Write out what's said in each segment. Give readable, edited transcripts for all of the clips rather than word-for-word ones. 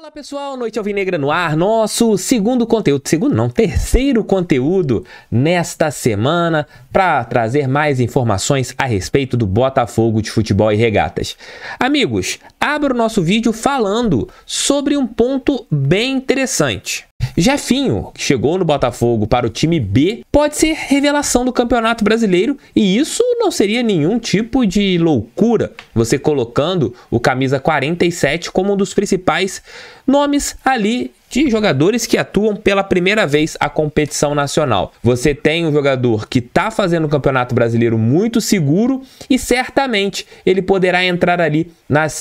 Fala pessoal, Noite Alvinegra no ar, nosso terceiro conteúdo nesta semana para trazer mais informações a respeito do Botafogo de Futebol e Regatas. Amigos, abro o nosso vídeo falando sobre um ponto bem interessante. Jeffinho, que chegou no Botafogo para o time B, pode ser revelação do Campeonato Brasileiro e isso não seria nenhum tipo de loucura, você colocando o camisa 47 como um dos principais nomes ali de jogadores que atuam pela primeira vez a competição nacional. Você tem um jogador que está fazendo o Campeonato Brasileiro muito seguro e certamente ele poderá entrar ali nas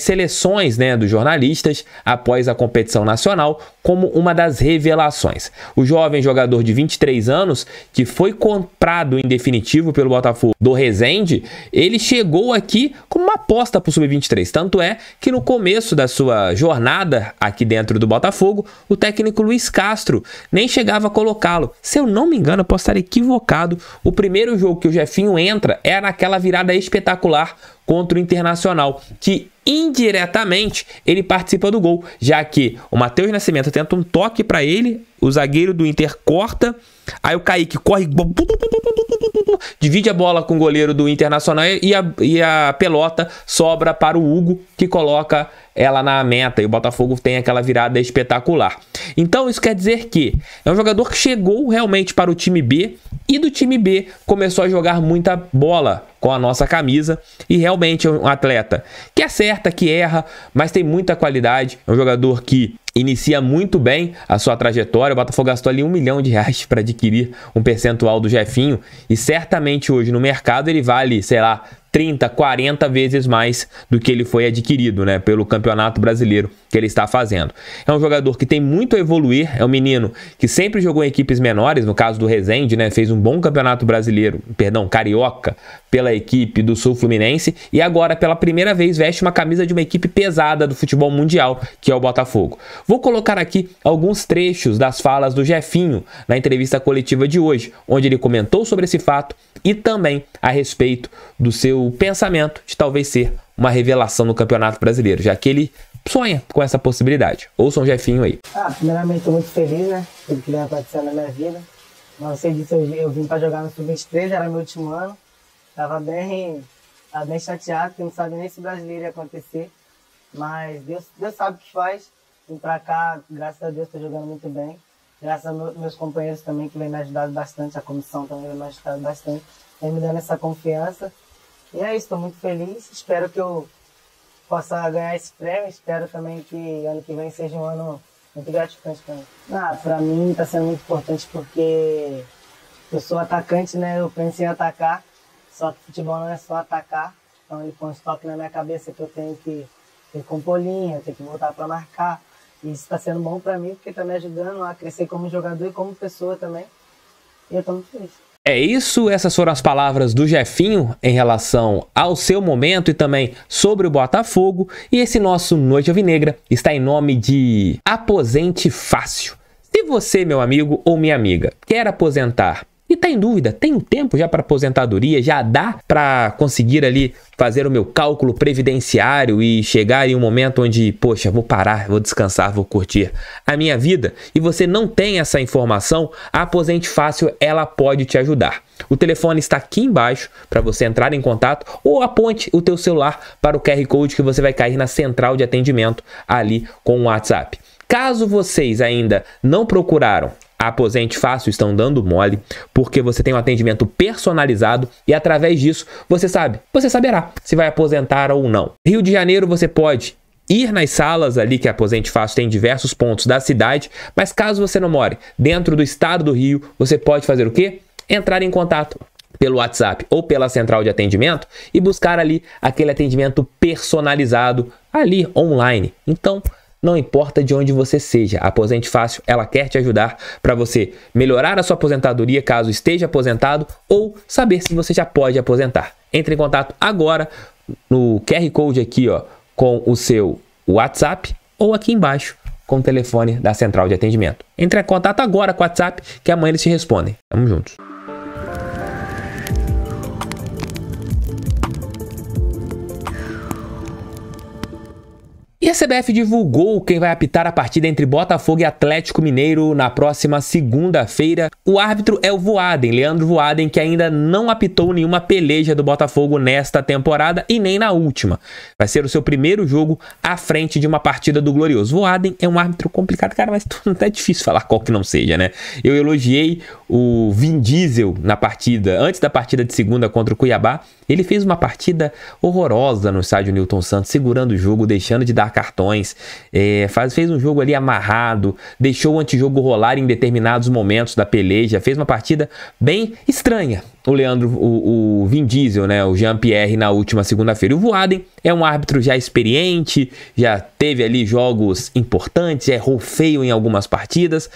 seleções, né, dos jornalistas após a competição nacional como uma das revelações. O jovem jogador de 23 anos que foi comprado em definitivo pelo Botafogo do Resende, ele chegou aqui como uma aposta para o Sub-23, tanto é que no começo da sua jornada aqui dentro do Botafogo, o técnico Luiz Castro nem chegava a colocá-lo. Se eu não me engano, eu posso estar equivocado, o primeiro jogo que o Jeffinho entra é naquela virada espetacular contra o Internacional, que indiretamente ele participa do gol, já que o Matheus Nascimento tenta um toque para ele, o zagueiro do Inter corta, aí o Kaique corre, divide a bola com o goleiro do Internacional e a pelota sobra para o Hugo, que coloca ela na meta e o Botafogo tem aquela virada espetacular. Então isso quer dizer que é um jogador que chegou realmente para o time B e do time B começou a jogar muita bola com a nossa camisa e realmente é um atleta que acerta, que erra, mas tem muita qualidade, é um jogador que inicia muito bem a sua trajetória. O Botafogo gastou ali R$1 milhão para adquirir um percentual do Jeffinho e certamente hoje no mercado ele vale, sei lá, 30, 40 vezes mais do que ele foi adquirido, né, pelo Campeonato Brasileiro que ele está fazendo. É um jogador que tem muito a evoluir, é um menino que sempre jogou em equipes menores, no caso do Resende, né, fez um bom Campeonato Brasileiro, perdão, Carioca, pela equipe do Sul Fluminense e agora pela primeira vez veste uma camisa de uma equipe pesada do futebol mundial, que é o Botafogo. Vou colocar aqui alguns trechos das falas do Jeffinho na entrevista coletiva de hoje, onde ele comentou sobre esse fato e também a respeito do seu o pensamento de talvez ser uma revelação no Campeonato Brasileiro, já que ele sonha com essa possibilidade. Ouçam o Jeffinho aí. Primeiramente, estou muito feliz, né? Tudo que vem acontecendo na minha vida. Não sei disso, eu vim para jogar no Sub-23, era meu último ano. Tava bem chateado, porque não sabia nem se o brasileiro ia acontecer. Mas Deus sabe o que faz. Vim para cá, graças a Deus, estou jogando muito bem. Graças a meus companheiros também, que vem me ajudado bastante. A comissão também vem me ajudado bastante. Vem me dando essa confiança. E é isso, estou muito feliz, espero que eu possa ganhar esse prêmio, espero também que ano que vem seja um ano muito gratificante para mim. Para mim está sendo muito importante porque eu sou atacante, né? Eu penso em atacar, só que futebol não é só atacar, então ele põe um toque na minha cabeça que eu tenho que ir com bolinha, eu tenho que voltar para marcar. E isso está sendo bom para mim porque está me ajudando a crescer como jogador e como pessoa também, e eu estou muito feliz. É isso, essas foram as palavras do Jeffinho em relação ao seu momento e também sobre o Botafogo. E esse nosso Noite Alvinegra está em nome de Aposente Fácil. Se você, meu amigo ou minha amiga, quer aposentar e está em dúvida, tem tempo já para aposentadoria, já dá para conseguir ali fazer o meu cálculo previdenciário e chegar em um momento onde, poxa, vou parar, vou descansar, vou curtir a minha vida, e você não tem essa informação, a Aposente Fácil ela pode te ajudar. O telefone está aqui embaixo para você entrar em contato ou aponte o teu celular para o QR Code que você vai cair na central de atendimento ali com o WhatsApp. Caso vocês ainda não procuraram a Aposente Fácil, estão dando mole, porque você tem um atendimento personalizado e através disso você saberá se vai aposentar ou não. Rio de Janeiro você pode ir nas salas ali que a Aposente Fácil tem em diversos pontos da cidade, mas caso você não more dentro do estado do Rio, você pode fazer o quê? Entrar em contato pelo WhatsApp ou pela central de atendimento e buscar ali aquele atendimento personalizado ali online. Então, não importa de onde você seja, a Aposente Fácil ela quer te ajudar para você melhorar a sua aposentadoria caso esteja aposentado ou saber se você já pode aposentar. Entre em contato agora no QR Code aqui, ó, com o seu WhatsApp ou aqui embaixo com o telefone da central de atendimento. Entre em contato agora com o WhatsApp que amanhã eles te respondem. Tamo juntos. E E a CBF divulgou quem vai apitar a partida entre Botafogo e Atlético Mineiro na próxima segunda-feira. O árbitro é o Vuaden, Leandro Vuaden, que ainda não apitou nenhuma peleja do Botafogo nesta temporada e nem na última. Vai ser o seu primeiro jogo à frente de uma partida do Glorioso. Vuaden é um árbitro complicado, cara, mas é difícil falar qual que não seja, né? Eu elogiei o Vin Diesel na partida, antes da partida de segunda contra o Cuiabá. Ele fez uma partida horrorosa no estádio Newton Santos, segurando o jogo, deixando de dar cartões, fez um jogo ali amarrado, deixou o antijogo rolar em determinados momentos da peleja, fez uma partida bem estranha. O Leandro, o Vin Diesel, né, o Jean-Pierre na última segunda-feira. O Vuaden é um árbitro já experiente, já teve ali jogos importantes, errou feio em algumas partidas.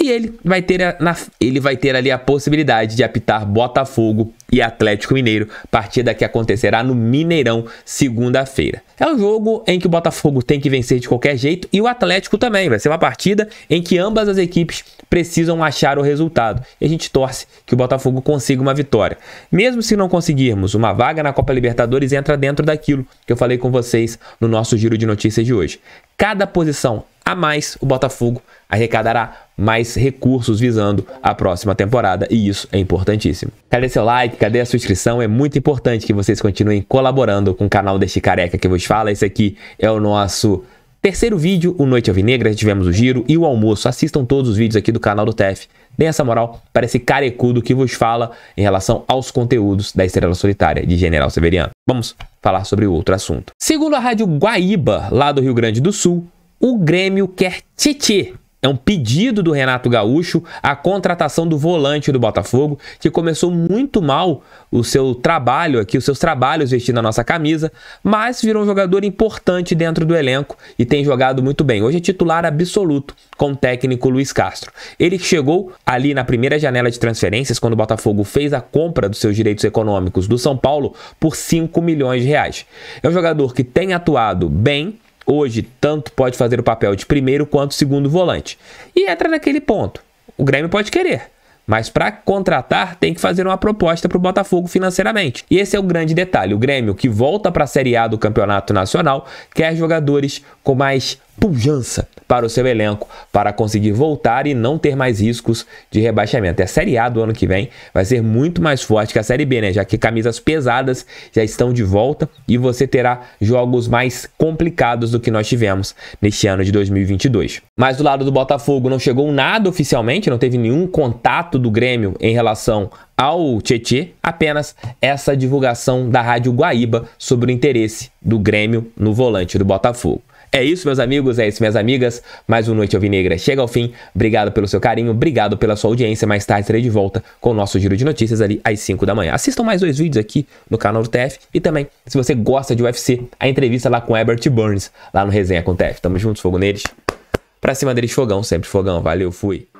E ele vai ter ali a possibilidade de apitar Botafogo e Atlético Mineiro, partida que acontecerá no Mineirão segunda-feira. É um jogo em que o Botafogo tem que vencer de qualquer jeito e o Atlético também. Vai ser uma partida em que ambas as equipes precisam achar o resultado. E a gente torce que o Botafogo consiga uma vitória. Mesmo se não conseguirmos, uma vaga na Copa Libertadores entra dentro daquilo que eu falei com vocês no nosso giro de notícias de hoje. Cada posição a mais, o Botafogo arrecadará mais recursos visando a próxima temporada, e isso é importantíssimo. Cadê seu like? Cadê a sua inscrição? É muito importante que vocês continuem colaborando com o canal deste careca que vos fala. Esse aqui é o nosso terceiro vídeo, o Noite Alvinegra, tivemos o giro e o almoço. Assistam todos os vídeos aqui do canal do TF. Deem essa moral para esse carecudo que vos fala em relação aos conteúdos da Estrela Solitária de General Severiano. Vamos falar sobre outro assunto. Segundo a rádio Guaíba, lá do Rio Grande do Sul, o Grêmio quer Tchê Tchê. É um pedido do Renato Gaúcho a contratação do volante do Botafogo, que começou muito mal o seu trabalho aqui, os seus trabalhos vestindo a nossa camisa, mas virou um jogador importante dentro do elenco e tem jogado muito bem. Hoje é titular absoluto com o técnico Luiz Castro. Ele chegou ali na primeira janela de transferências, quando o Botafogo fez a compra dos seus direitos econômicos do São Paulo por 5 milhões de reais. É um jogador que tem atuado bem. Hoje, tanto pode fazer o papel de primeiro quanto segundo volante. E entra naquele ponto. O Grêmio pode querer, mas para contratar tem que fazer uma proposta para o Botafogo financeiramente. E esse é o grande detalhe. O Grêmio, que volta para a Série A do Campeonato Nacional, quer jogadores com mais pujança para o seu elenco, para conseguir voltar e não ter mais riscos de rebaixamento. A Série A do ano que vem vai ser muito mais forte que a Série B, né? Já que camisas pesadas já estão de volta e você terá jogos mais complicados do que nós tivemos neste ano de 2022. Mas do lado do Botafogo não chegou nada oficialmente, não teve nenhum contato do Grêmio em relação ao Tchê Tchê, apenas essa divulgação da rádio Guaíba sobre o interesse do Grêmio no volante do Botafogo. É isso, meus amigos, é isso, minhas amigas. Mais um Noite Alvinegra chega ao fim. Obrigado pelo seu carinho, obrigado pela sua audiência. Mais tarde estarei de volta com o nosso giro de notícias ali às 5 da manhã. Assistam mais dois vídeos aqui no canal do TF e também, se você gosta de UFC, a entrevista lá com Herbert Burns, lá no Resenha com o TF. Tamo juntos, fogo neles. Pra cima deles, fogão, sempre fogão. Valeu, fui.